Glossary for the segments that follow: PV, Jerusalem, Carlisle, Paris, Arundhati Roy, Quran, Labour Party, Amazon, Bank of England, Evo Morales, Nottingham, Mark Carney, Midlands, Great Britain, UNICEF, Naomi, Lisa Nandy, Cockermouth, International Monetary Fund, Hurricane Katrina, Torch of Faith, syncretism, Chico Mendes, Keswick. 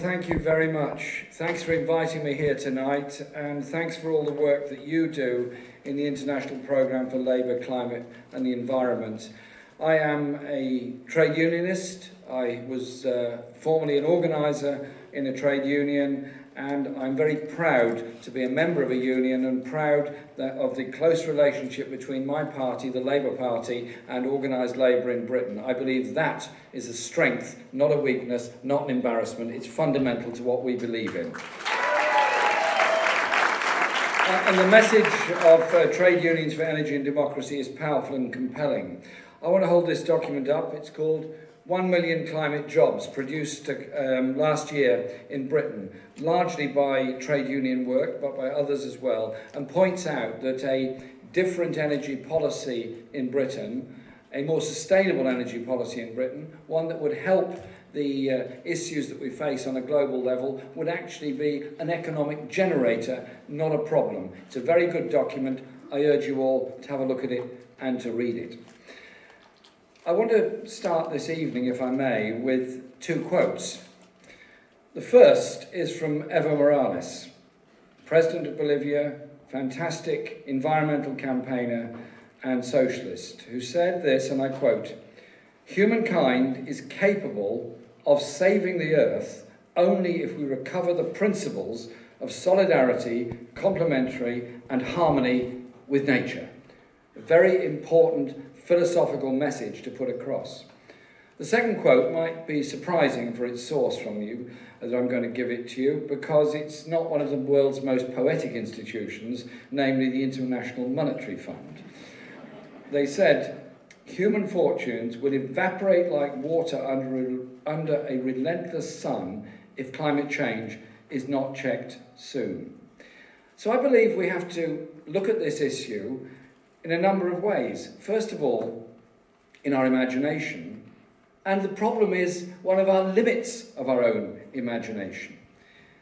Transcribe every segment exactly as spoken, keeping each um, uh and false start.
thank you very much. Thanks for inviting me here tonight, and thanks for all the work that you do in the International Programme for Labour, Climate and the Environment. I am a trade unionist. I was uh, formerly an organiser in a trade union, and I'm very proud to be a member of a union and proud that of the close relationship between my party, the Labour Party, and organised labour in Britain. I believe that is a strength, not a weakness, not an embarrassment. It's fundamental to what we believe in. Uh, and the message of uh, Trade Unions for Energy and Democracy is powerful and compelling. I want to hold this document up. It's called one million Climate Jobs, produced um, last year in Britain, largely by trade union work, but by others as well, and points out that a different energy policy in Britain, a more sustainable energy policy in Britain, one that would help the uh, issues that we face on a global level, would actually be an economic generator, not a problem. It's a very good document. I urge you all to have a look at it and to read it. I want to start this evening, if I may, with two quotes. The first is from Evo Morales, President of Bolivia, fantastic environmental campaigner and socialist, who said this, and I quote, "Humankind is capable of saving the earth only if we recover the principles of solidarity, complementary and harmony with nature." A very important philosophical message to put across. The second quote might be surprising for its source from you, as I'm going to give it to you, because it's not one of the world's most poetic institutions, namely the International Monetary Fund. They said, "Human fortunes will evaporate like water under a, under a relentless sun if climate change is not checked soon." So I believe we have to look at this issue in a number of ways. First of all, in our imagination, and the problem is one of our limits of our own imagination.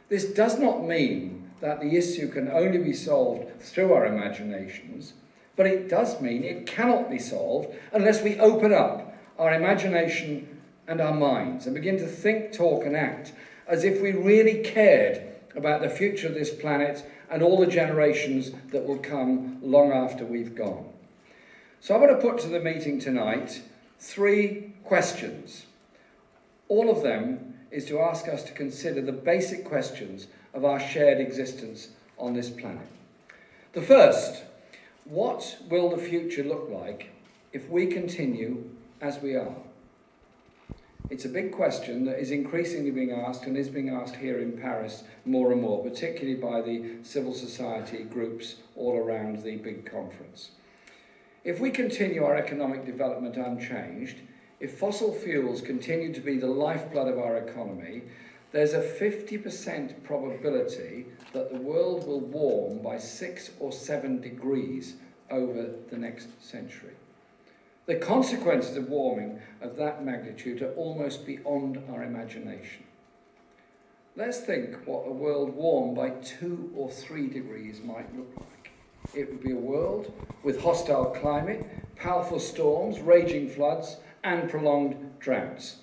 This does not mean that the issue can only be solved through our imaginations, but it does mean it cannot be solved unless we open up our imagination and our minds and begin to think, talk and act as if we really cared about the future of this planet and all the generations that will come long after we've gone. So I want to put to the meeting tonight three questions. All of them is to ask us to consider the basic questions of our shared existence on this planet. The first, what will the future look like if we continue as we are? It's a big question that is increasingly being asked and is being asked here in Paris more and more, particularly by the civil society groups all around the big conference. If we continue our economic development unchanged, if fossil fuels continue to be the lifeblood of our economy, there's a fifty percent probability that the world will warm by six or seven degrees over the next century. The consequences of warming of that magnitude are almost beyond our imagination. Let's think what a world warmed by two or three degrees might look like. It would be a world with hostile climate, powerful storms, raging floods, and prolonged droughts.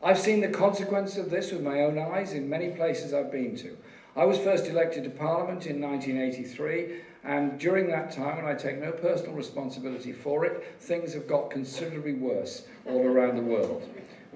I've seen the consequences of this with my own eyes in many places I've been to. I was first elected to Parliament in nineteen eighty-three, and during that time, and I take no personal responsibility for it, things have got considerably worse all around the world.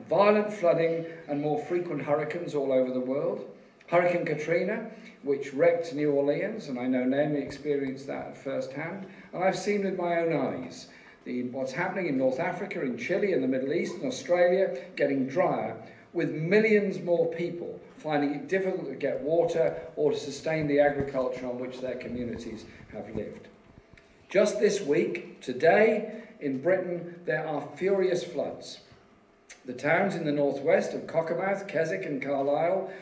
Violent flooding and more frequent hurricanes all over the world. Hurricane Katrina, which wrecked New Orleans, and I know Naomi experienced that firsthand, and I've seen with my own eyes the, what's happening in North Africa, in Chile, in the Middle East, and Australia, getting drier, with millions more people finding it difficult to get water or to sustain the agriculture on which their communities have lived. Just this week, today, in Britain, there are furious floods. The towns in the northwest of Cockermouth, Keswick and Carlisle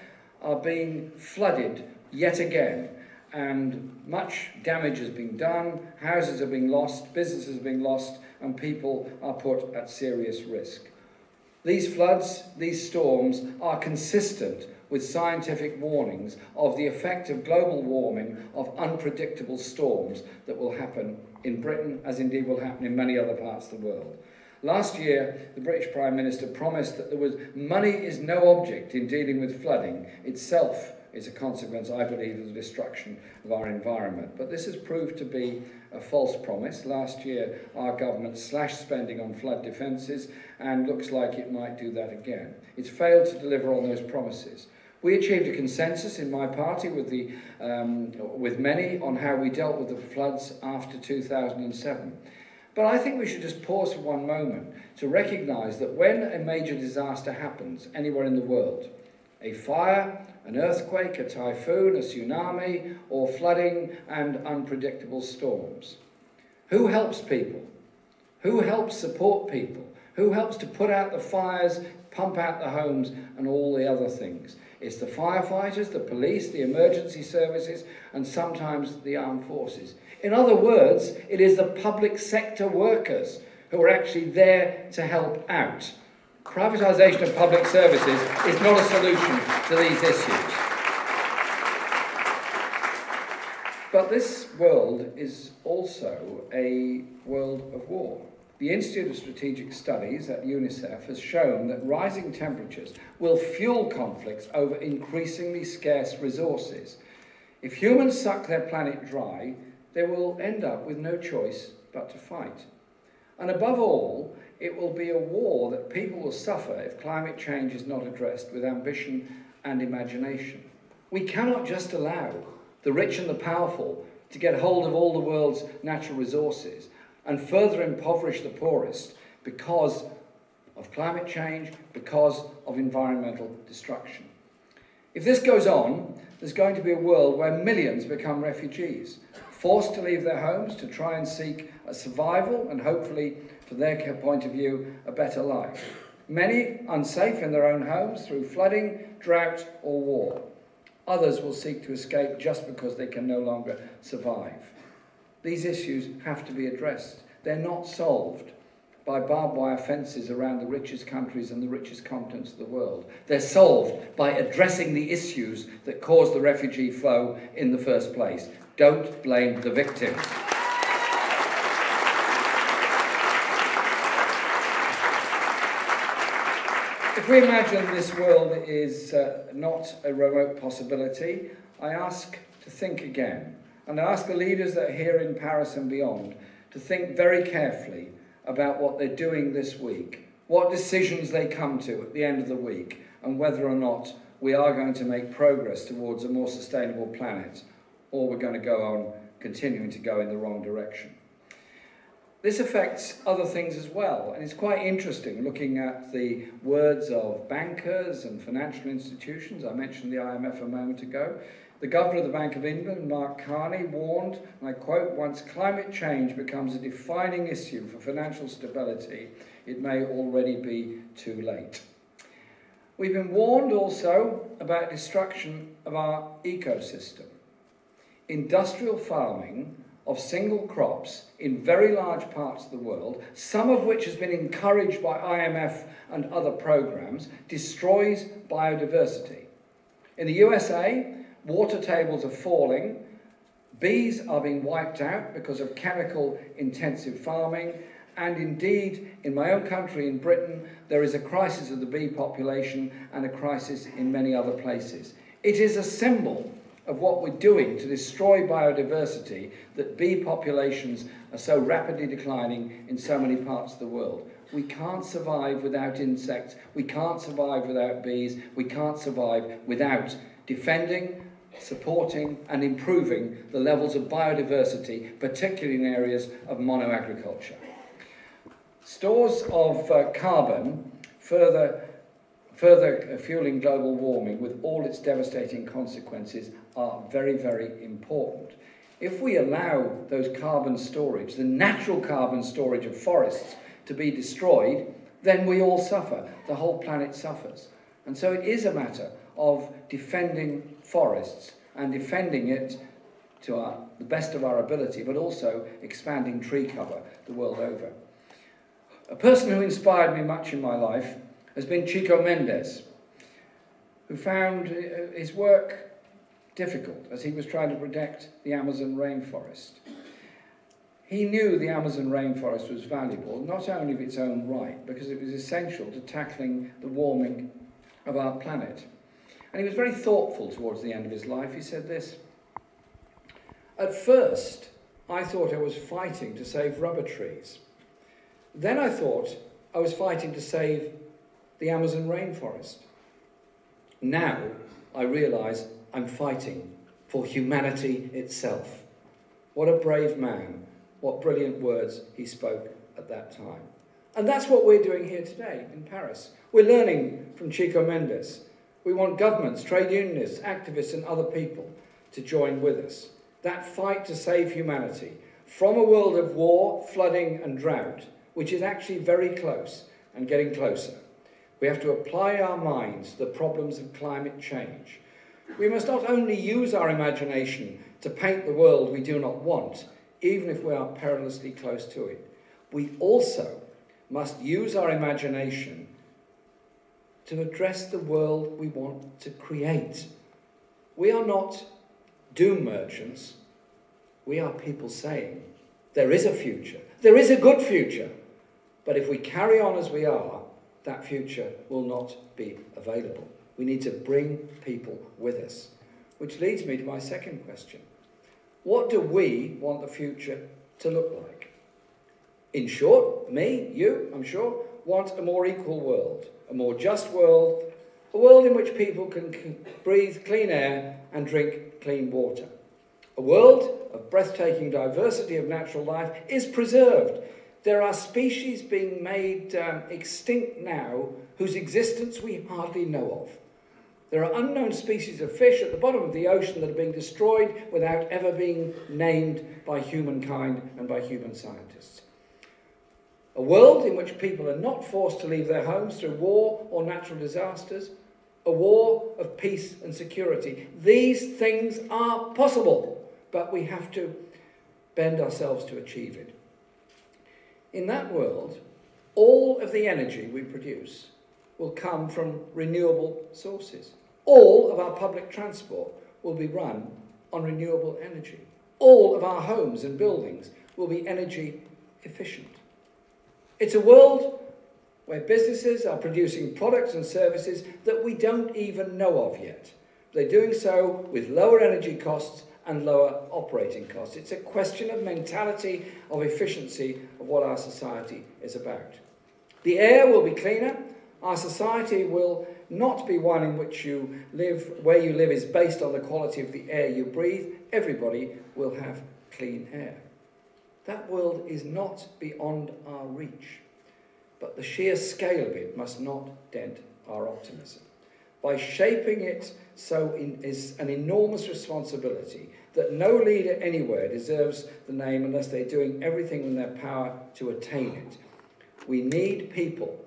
are being flooded yet again, and much damage has been done, houses are being lost, businesses are being lost, and people are put at serious risk. These floods, these storms, are consistent with scientific warnings of the effect of global warming, of unpredictable storms that will happen in Britain, as indeed will happen in many other parts of the world. Last year, the British Prime Minister promised that there was money is no object in dealing with flooding. Itself is a consequence, I believe, of the destruction of our environment. But this has proved to be a false promise. Last year, our government slashed spending on flood defences and looks like it might do that again. It's failed to deliver on those promises. We achieved a consensus in my party with, the, um, with many on how we dealt with the floods after two thousand seven. But I think we should just pause for one moment to recognise that when a major disaster happens anywhere in the world, a fire, an earthquake, a typhoon, a tsunami, or flooding and unpredictable storms. Who helps people? Who helps support people? Who helps to put out the fires, pump out the homes, and all the other things? It's the firefighters, the police, the emergency services, and sometimes the armed forces. In other words, it is the public sector workers who are actually there to help out. Privatisation of public services is not a solution to these issues. But this world is also a world of war. The Institute of Strategic Studies at UNICEF has shown that rising temperatures will fuel conflicts over increasingly scarce resources. If humans suck their planet dry, they will end up with no choice but to fight. And above all, it will be a war that people will suffer if climate change is not addressed with ambition and imagination. We cannot just allow the rich and the powerful to get hold of all the world's natural resources and further impoverish the poorest because of climate change, because of environmental destruction. If this goes on, there's going to be a world where millions become refugees, forced to leave their homes to try and seek a survival and hopefully, from their point of view, a better life. Many unsafe in their own homes through flooding, drought or war. Others will seek to escape just because they can no longer survive. These issues have to be addressed. They're not solved by barbed wire fences around the richest countries and the richest continents of the world. They're solved by addressing the issues that caused the refugee flow in the first place. Don't blame the victims. If we imagine this world is uh, not a remote possibility, I ask to think again, and I ask the leaders that are here in Paris and beyond to think very carefully about what they're doing this week, what decisions they come to at the end of the week, and whether or not we are going to make progress towards a more sustainable planet, or we're going to go on continuing to go in the wrong direction. This affects other things as well, and it's quite interesting looking at the words of bankers and financial institutions. I mentioned the I M F a moment ago. The Governor of the Bank of England, Mark Carney, warned, and I quote, "Once climate change becomes a defining issue for financial stability, it may already be too late." We've been warned also about destruction of our ecosystem. Industrial farming of single crops in very large parts of the world, some of which has been encouraged by I M F and other programs, destroys biodiversity. In the U S A, water tables are falling, bees are being wiped out because of chemical intensive farming, and indeed, in my own country, in Britain, there is a crisis of the bee population and a crisis in many other places. It is a symbol of what we're doing to destroy biodiversity, that bee populations are so rapidly declining in so many parts of the world. We can't survive without insects, we can't survive without bees, we can't survive without defending, supporting and improving the levels of biodiversity, particularly in areas of monoagriculture. Stores of uh, carbon further Further fueling global warming with all its devastating consequences are very, very important. If we allow those carbon storage, the natural carbon storage of forests, to be destroyed, then we all suffer. The whole planet suffers. And so it is a matter of defending forests and defending it to our, the best of our ability, but also expanding tree cover the world over. A person who inspired me much in my life has been Chico Mendes, who found his work difficult as he was trying to protect the Amazon rainforest. He knew the Amazon rainforest was valuable, not only of its own right, because it was essential to tackling the warming of our planet. And he was very thoughtful towards the end of his life. He said this, "At first, I thought I was fighting to save rubber trees. Then I thought I was fighting to save the Amazon rainforest. Now I realise I'm fighting for humanity itself." What a brave man. What brilliant words he spoke at that time. And that's what we're doing here today in Paris. We're learning from Chico Mendes. We want governments, trade unionists, activists and other people to join with us. That fight to save humanity from a world of war, flooding and drought, which is actually very close and getting closer. We have to apply our minds to the problems of climate change. We must not only use our imagination to paint the world we do not want, even if we are perilously close to it. We also must use our imagination to address the world we want to create. We are not doom merchants. We are people saying, there is a future. There is a good future. But if we carry on as we are, that future will not be available. We need to bring people with us. Which leads me to my second question. What do we want the future to look like? In short, me, you, I'm sure, want a more equal world, a more just world, a world in which people can breathe clean air and drink clean water. A world of breathtaking diversity of natural life is preserved. There are species being made um, extinct now whose existence we hardly know of. There are unknown species of fish at the bottom of the ocean that are being destroyed without ever being named by humankind and by human scientists. A world in which people are not forced to leave their homes through war or natural disasters, a war of peace and security. These things are possible, but we have to bend ourselves to achieve it. In that world, all of the energy we produce will come from renewable sources. All of our public transport will be run on renewable energy. All of our homes and buildings will be energy efficient. It's a world where businesses are producing products and services that we don't even know of yet. They're doing so with lower energy costs and lower operating costs. It's a question of mentality, of efficiency, of what our society is about. The air will be cleaner. Our society will not be one in which you live, where you live is based on the quality of the air you breathe. Everybody will have clean air. That world is not beyond our reach, but the sheer scale of it must not dent our optimism. By shaping it so it is an enormous responsibility that no leader anywhere deserves the name unless they're doing everything in their power to attain it. We need people,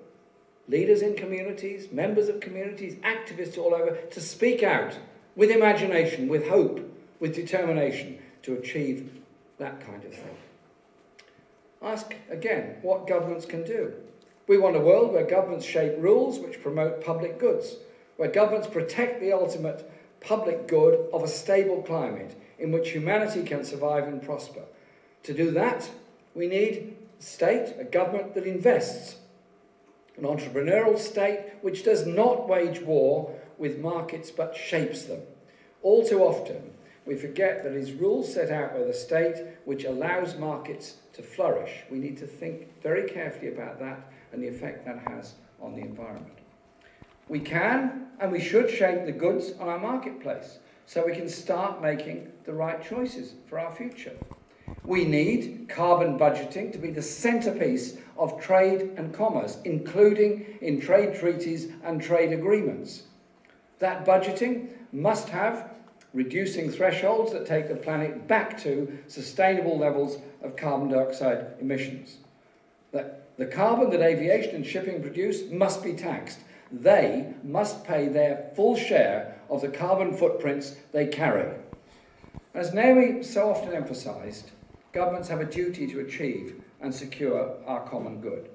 leaders in communities, members of communities, activists all over, to speak out with imagination, with hope, with determination to achieve that kind of thing. Ask again what governments can do. We want a world where governments shape rules which promote public goods, where governments protect the ultimate public good of a stable climate in which humanity can survive and prosper. To do that, we need a state, a government that invests, an entrepreneurial state which does not wage war with markets but shapes them. All too often, we forget that its rules set out by the state which allows markets to flourish. We need to think very carefully about that and the effect that has on the environment. We can and we should shape the goods on our marketplace so we can start making the right choices for our future. We need carbon budgeting to be the centrepiece of trade and commerce, including in trade treaties and trade agreements. That budgeting must have reducing thresholds that take the planet back to sustainable levels of carbon dioxide emissions. The carbon that aviation and shipping produce must be taxed. They must pay their full share of the carbon footprints they carry. As Naomi so often emphasised, governments have a duty to achieve and secure our common good.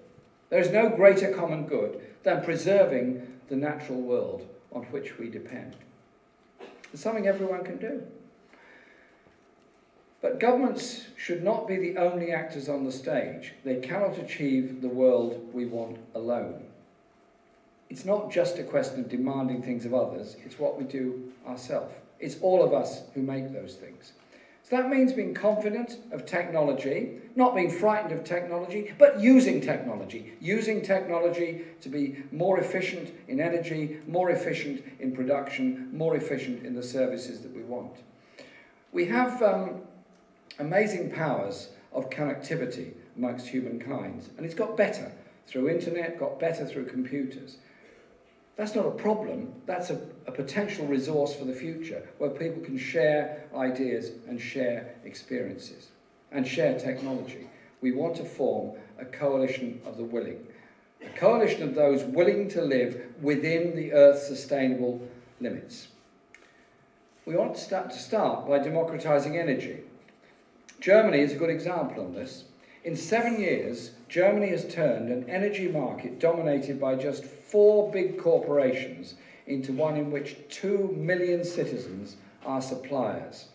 There is no greater common good than preserving the natural world on which we depend. It's something everyone can do. But governments should not be the only actors on the stage. They cannot achieve the world we want alone. It's not just a question of demanding things of others, it's what we do ourselves. It's all of us who make those things. So that means being confident of technology, not being frightened of technology, but using technology. Using technology to be more efficient in energy, more efficient in production, more efficient in the services that we want. We have um, amazing powers of connectivity amongst humankind, and it's got better through internet, got better through computers. That's not a problem, that's a, a potential resource for the future where people can share ideas and share experiences and share technology. We want to form a coalition of the willing, a coalition of those willing to live within the Earth's sustainable limits. We want to start, to start by democratising energy. Germany is a good example on this. In seven years, Germany has turned an energy market dominated by just four big corporations into one in which two million citizens are suppliers,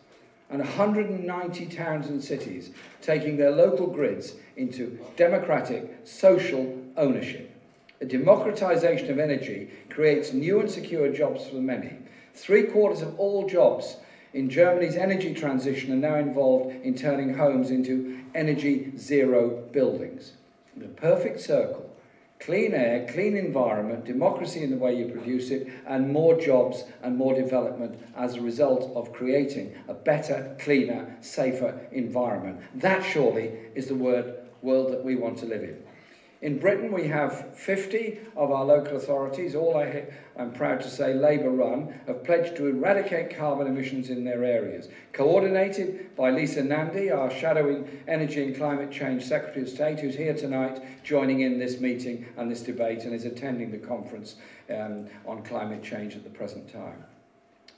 and one hundred ninety towns and cities taking their local grids into democratic social ownership. The democratization of energy creates new and secure jobs for the many. Three quarters of all jobs in Germany's energy transition are now involved in turning homes into energy zero buildings. The perfect circle: clean air, clean environment, democracy in the way you produce it, and more jobs and more development as a result of creating a better, cleaner, safer environment. That surely is the world that we want to live in. In Britain, we have fifty of our local authorities, all I, I'm proud to say Labour-run, have pledged to eradicate carbon emissions in their areas. Coordinated by Lisa Nandy, our shadowing Energy and Climate Change Secretary of State, who's here tonight joining in this meeting and this debate and is attending the conference um, on climate change at the present time.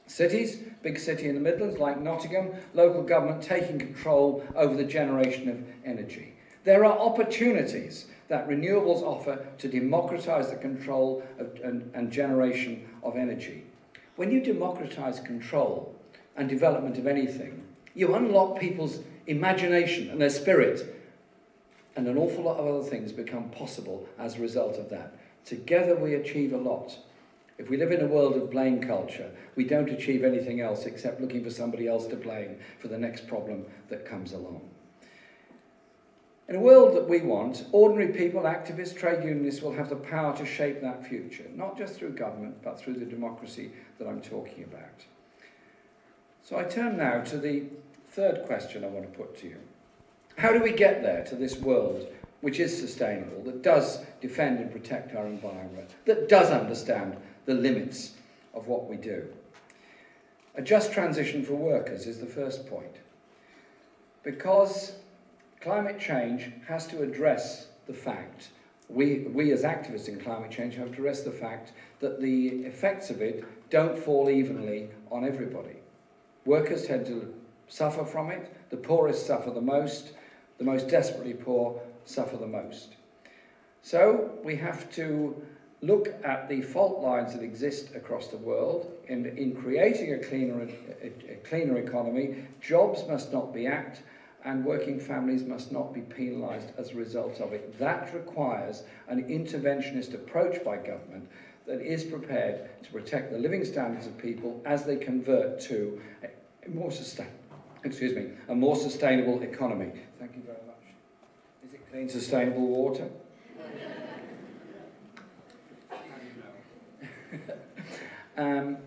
Cities, big city in the Midlands like Nottingham, local government taking control over the generation of energy. There are opportunities that renewables offer to democratise the control of, and, and generation of energy. When you democratise control and development of anything, you unlock people's imagination and their spirit, and an awful lot of other things become possible as a result of that. Together we achieve a lot. If we live in a world of blame culture, we don't achieve anything else except looking for somebody else to blame for the next problem that comes along. In a world that we want, ordinary people, activists, trade unionists will have the power to shape that future, not just through government, but through the democracy that I'm talking about. So I turn now to the third question I want to put to you. How do we get there, to this world which is sustainable, that does defend and protect our environment, that does understand the limits of what we do? A just transition for workers is the first point, because climate change has to address the fact, we, we as activists in climate change have to address the fact that the effects of it don't fall evenly on everybody. Workers tend to suffer from it, the poorest suffer the most, the most desperately poor suffer the most. So we have to look at the fault lines that exist across the world, and in creating a cleaner, a, a cleaner economy, jobs must not be act. And working families must not be penalised as a result of it. That requires an interventionist approach by government that is prepared to protect the living standards of people as they convert to a more, sustain excuse me, a more sustainable economy. Thank you very much. Is it clean, sustainable water? um,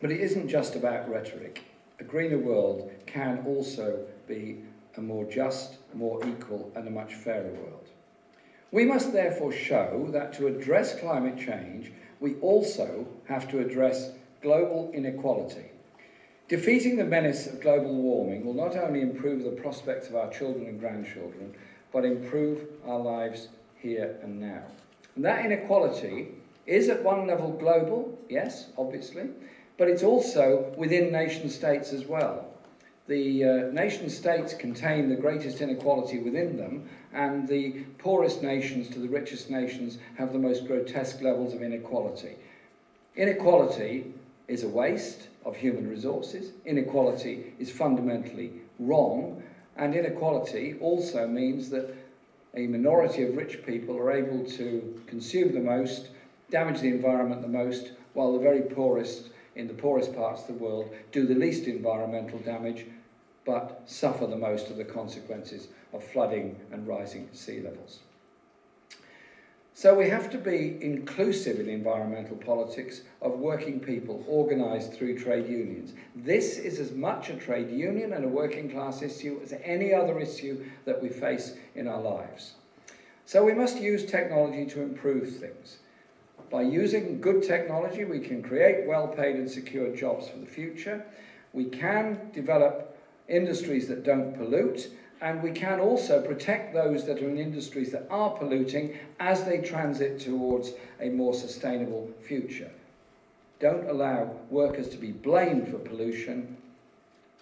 but it isn't just about rhetoric. A greener world can also be a more just, more equal, and a much fairer world. We must therefore show that to address climate change, we also have to address global inequality. Defeating the menace of global warming will not only improve the prospects of our children and grandchildren, but improve our lives here and now. And that inequality is at one level global, yes, obviously, but it's also within nation states as well. The uh, nation states contain the greatest inequality within them, and the poorest nations to the richest nations have the most grotesque levels of inequality. Inequality is a waste, of human resources. Inequality is fundamentally wrong, and inequality also means that a minority of rich people are able to consume the most, damage the environment the most, while the very poorest in the poorest parts of the world do the least environmental damage but suffer the most of the consequences of flooding and rising sea levels. So we have to be inclusive in environmental politics of working people organised through trade unions. This is as much a trade union and a working class issue as any other issue that we face in our lives. So we must use technology to improve things. By using good technology, we can create well-paid and secure jobs for the future. We can develop industries that don't pollute, and we can also protect those that are in industries that are polluting as they transit towards a more sustainable future. Don't allow workers to be blamed for pollution.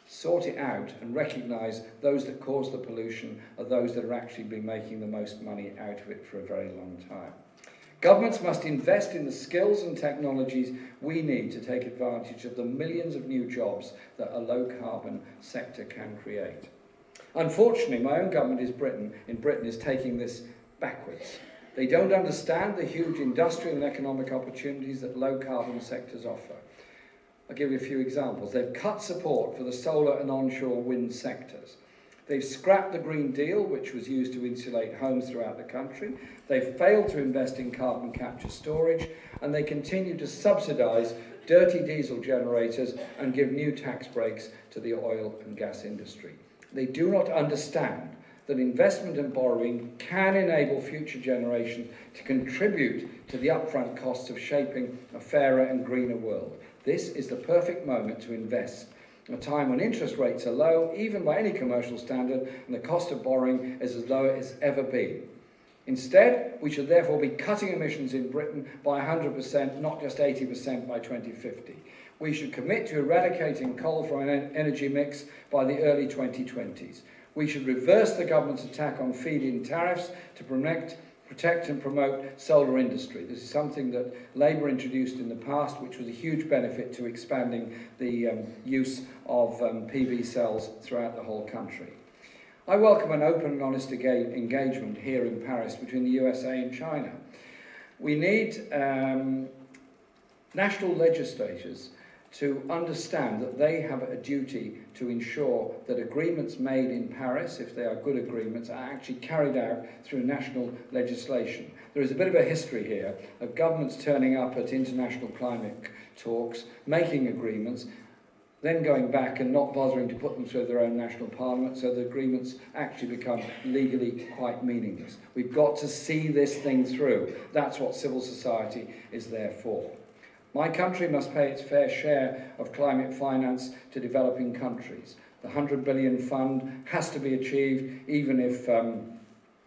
Sort it out and recognise those that cause the pollution are those that are actually been making the most money out of it for a very long time. Governments must invest in the skills and technologies we need to take advantage of the millions of new jobs that a low-carbon sector can create. Unfortunately, my own government is Britain, in Britain is taking this backwards. They don't understand the huge industrial and economic opportunities that low-carbon sectors offer. I'll give you a few examples. They've cut support for the solar and onshore wind sectors. They've scrapped the Green Deal, which was used to insulate homes throughout the country. They've failed to invest in carbon capture storage, and they continue to subsidise dirty diesel generators and give new tax breaks to the oil and gas industry. They do not understand that investment and borrowing can enable future generations to contribute to the upfront costs of shaping a fairer and greener world. This is the perfect moment to invest, a time when interest rates are low, even by any commercial standard, and the cost of borrowing is as low as it's ever been. Instead, we should therefore be cutting emissions in Britain by one hundred percent, not just eighty percent by twenty fifty. We should commit to eradicating coal from an energy mix by the early twenty twenties. We should reverse the government's attack on feed-in tariffs to protect, protect and promote solar industry. This is something that Labour introduced in the past, which was a huge benefit to expanding the um, use of um, P V cells throughout the whole country. I welcome an open and honest engagement here in Paris between the U S A and China. We need um, national legislators to understand that they have a duty to ensure that agreements made in Paris, if they are good agreements, are actually carried out through national legislation. There is a bit of a history here of governments turning up at international climate talks, making agreements, then going back and not bothering to put them through their own national parliament, so the agreements actually become legally quite meaningless. We've got to see this thing through. That's what civil society is there for. My country must pay its fair share of climate finance to developing countries. The one hundred billion fund has to be achieved, even if um,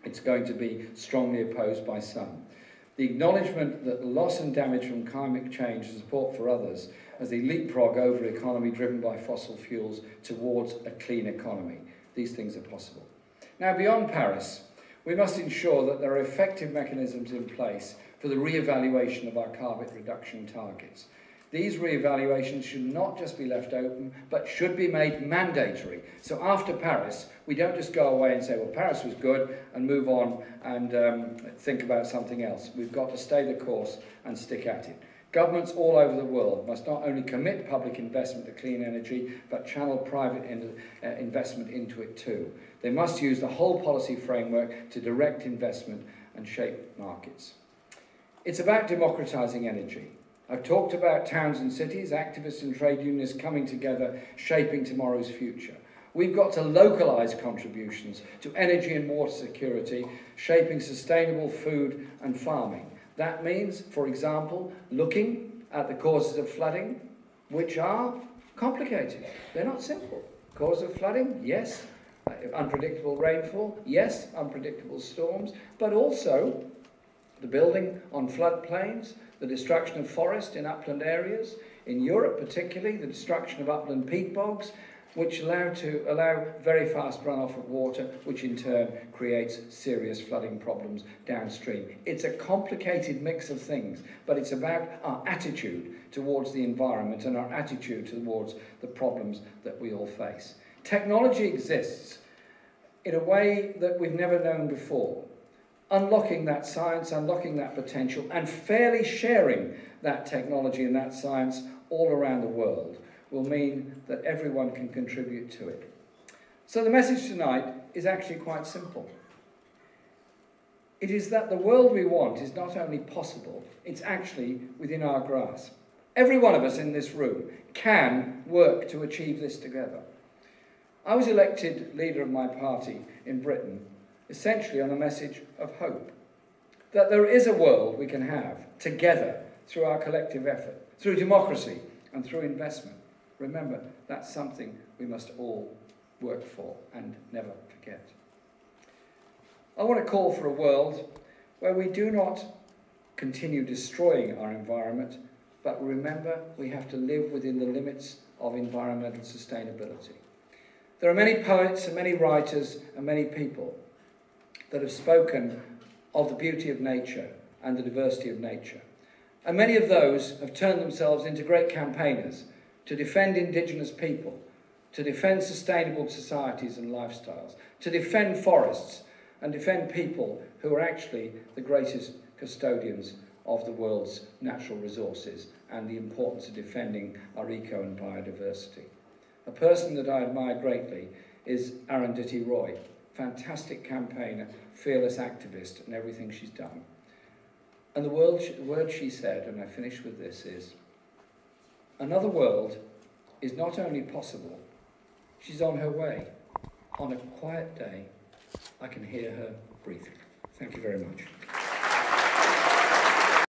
it's going to be strongly opposed by some. The acknowledgement that the loss and damage from climate change and support for others as they leapfrog over an economy driven by fossil fuels towards a clean economy. These things are possible. Now, beyond Paris, we must ensure that there are effective mechanisms in place for the re-evaluation of our carbon reduction targets. These re-evaluations should not just be left open, but should be made mandatory. So after Paris, we don't just go away and say, well, Paris was good, and move on and um, think about something else. We've got to stay the course and stick at it. Governments all over the world must not only commit public investment to clean energy, but channel private in, uh, investment into it too. They must use the whole policy framework to direct investment and shape markets. It's about democratising energy. I've talked about towns and cities, activists and trade unions coming together, shaping tomorrow's future. We've got to localise contributions to energy and water security, shaping sustainable food and farming. That means, for example, looking at the causes of flooding, which are complicated. They're not simple. Cause of flooding, yes. Unpredictable rainfall, yes. Unpredictable storms, but also the building on floodplains, the destruction of forest in upland areas, in Europe particularly, the destruction of upland peat bogs, which allow to allow very fast runoff of water, which in turn creates serious flooding problems downstream. It's a complicated mix of things, but it's about our attitude towards the environment and our attitude towards the problems that we all face. Technology exists in a way that we've never known before. Unlocking that science, unlocking that potential, and fairly sharing that technology and that science all around the world will mean that everyone can contribute to it. So the message tonight is actually quite simple. It is that the world we want is not only possible, it's actually within our grasp. Every one of us in this room can work to achieve this together. I was elected leader of my party in Britain essentially on a message of hope, that there is a world we can have together through our collective effort, through democracy and through investment. Remember, that's something we must all work for and never forget. I want to call for a world where we do not continue destroying our environment, but remember we have to live within the limits of environmental sustainability. There are many poets and many writers and many people that have spoken of the beauty of nature and the diversity of nature. And many of those have turned themselves into great campaigners to defend indigenous people, to defend sustainable societies and lifestyles, to defend forests and defend people who are actually the greatest custodians of the world's natural resources and the importance of defending our eco and biodiversity. A person that I admire greatly is Arundhati Roy. Fantastic campaigner, fearless activist, and everything she's done. And the word she, word she said, and I finish with this, is another world is not only possible, she's on her way. On a quiet day, I can hear her breathing. Thank you very much.